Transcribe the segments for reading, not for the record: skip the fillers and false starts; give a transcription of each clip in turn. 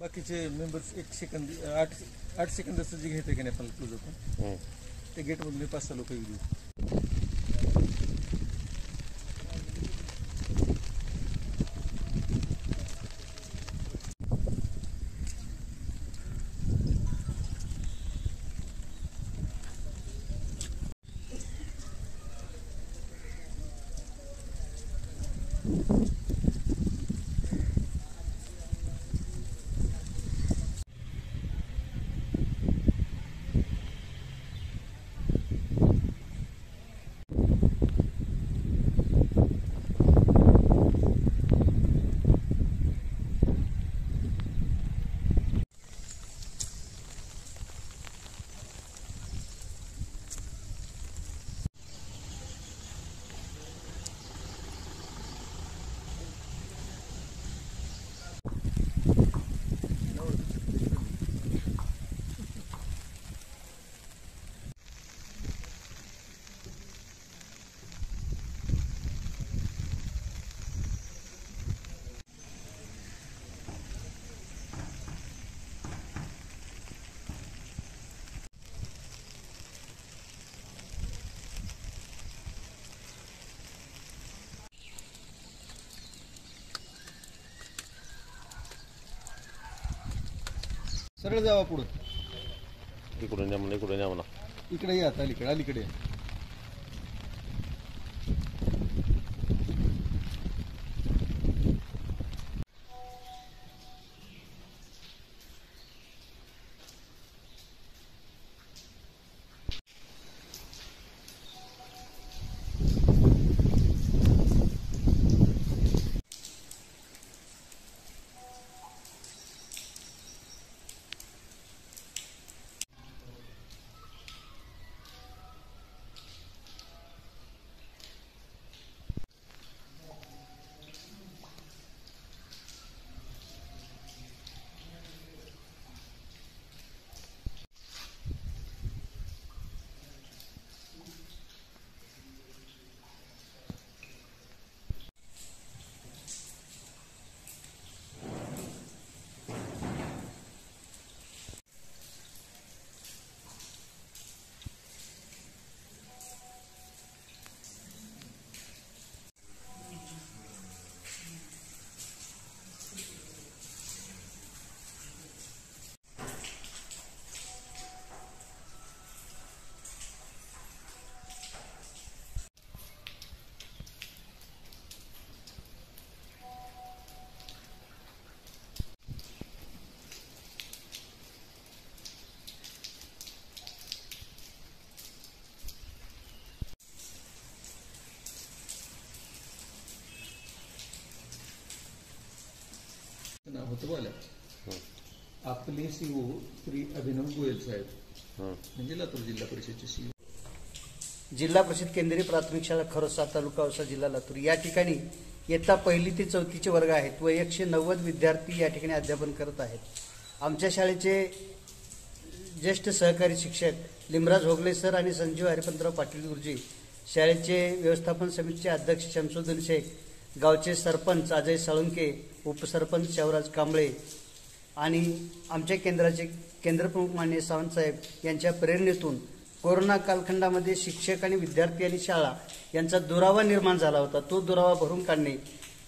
बाकीचे members 1 second 8 सेकंदाचं जे घेते की नाही आपण क्लोज होतो ते गेट मधले 5-6 लोक येऊ सरळ जावा पुढे इकडे जाऊ ना इकडे या आता इकडे अलीकडे आपले सीओ श्री अभिनव गोयल साहेब लातूर जिल्हा परिषदचे सीओ जिल्हा परिषद केंद्रीय प्राथमिक शाळा खरोसा तालुका औसा जिल्हा लातूर या ठिकाणी इयत्ता 1 ते 4चे वर्ग आहेत व 190 विद्यार्थी या ठिकाणी अध्यापन करत आहेत। आमच्या शाळेचे ज्येष्ठ सहकारी शिक्षक लिमराज होगले सर आणि संजीव हरिपंतराव पाटील गुरुजी, शाळेचे व्यवस्थापन समितीचे अध्यक्ष शमसुद्दीन शेख, गावचे सरपंच अजय साळुंके, उपसरपंच शिवराज कांबळे आणि आमच्या केंद्राचे केंद्रप्रमुख माननीय सावंत साहेब यांच्या प्रेरणेतून कोरोना कालखंडामध्ये शिक्षक आणि विद्यार्थी आणि शाळा यांचा दुरावा निर्माण झाला होता, तो दुरावा भरून काढणे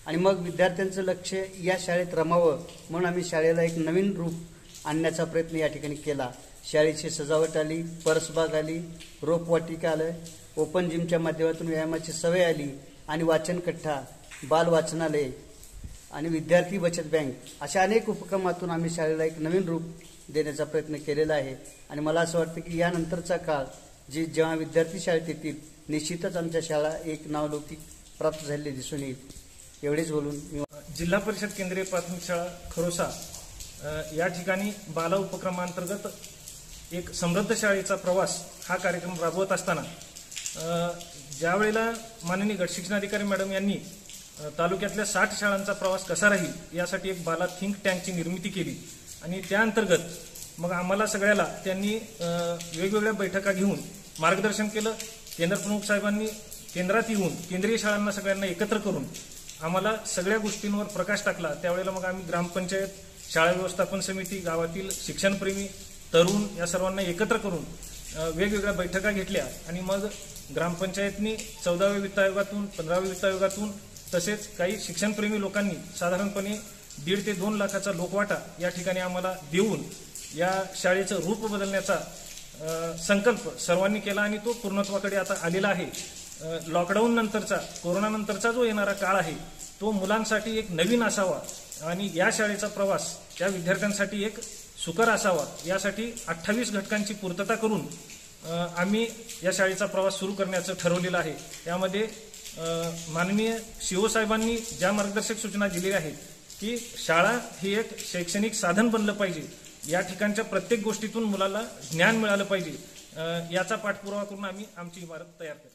आणि मग विद्यार्थ्यांचं लक्ष या शाळेत रमावं म्हणून आम्ही शाळेला एक नवीन रूप आणण्याचा प्रयत्न या ठिकाणी केला। शाळेची सजावट आली, परसबाग आली, रोपवाटिका आलं, ओपन जिमच्या माध्यमातून व्यायामाची सवय आली आणि वाचन कट्टा, बाल वाचनालय आणि विद्यार्थी बचत बँक अशा अनेक उपक्रमातून आम्ही शाळेला एक नवीन रूप देण्याचा प्रयत्न केलेला आहे। आणि मला असं वाटतं की यानंतरचा काळ जे जेव्हा विद्यार्थी शाळेत येतील निश्चितच आमच्या शाळा एक नावलौकिक प्राप्त झालेली दिसून येईल। एवढेच बोलून मी जिल्हा परिषद केंद्रीय प्राथमिक शाळा खरोसा या ठिकाणी बाल उपक्रमांतर्गत एक समृद्ध शाळेचा प्रवास हा कार्यक्रम राबवत असताना ज्यावेळेला माननीय गटशिक्षणाधिकारी मॅडम यांनी तालुक्यातल्या 60 शाळांचा प्रवास कसा राहील यासाठी एक बाला थिंक टँकची निर्मिती केली आणि त्याअंतर्गत मग आम्हाला सगळ्याला त्यांनी वेगवेगळ्या बैठका घेऊन मार्गदर्शन केलं। केंद्रप्रमुख साहेबांनी केंद्रात येऊन केंद्रीय शाळांना सगळ्यांना एकत्र करून आम्हाला सगळ्या गोष्टींवर प्रकाश टाकला। त्यावेळेला मग आम्ही ग्रामपंचायत शाळा व्यवस्थापन समिती, गावातील शिक्षणप्रेमी तरुण या सर्वांना एकत्र करून वेगवेगळ्या बैठका घेतल्या आणि मग ग्रामपंचायतनी 14व्या वित्त आयोगातून 15व्या वित्त आयोगातून तसेच काही शिक्षणप्रेमी लोकांनी साधारणपणे 1.5 ते 2 लाखाचा लोकवाटा या ठिकाणी आम्हाला देऊन या शाळेचं रूप बदलण्याचा संकल्प सर्वांनी केला आणि तो पूर्णत्वाकडे आता आलेला आहे। लॉकडाऊन नंतरचा कोरोना नंतरचा जो येणारा काळ आहे तो मुलांसाठी एक नवीन असावा आणि या शाळेचा प्रवास त्या विद्यार्थ्यांसाठी एक सुकर असावा यासाठी 28 घटकांची पूर्तता करून आम्ही या शाळेचा प्रवास सुरू करण्याचं ठरवलेलं आहे। त्यामध्ये माननीय सीओ साहेबांनी ज्या मार्गदर्शक सूचना दिलेल्या आहेत की शाळा ही एक शैक्षणिक साधन बनलं पाहिजे, या ठिकाणच्या प्रत्येक गोष्टीतून मुलाला ज्ञान मिळालं पाहिजे, याचा पाठपुरावा करून आम्ही आमची इमारत तयार केली।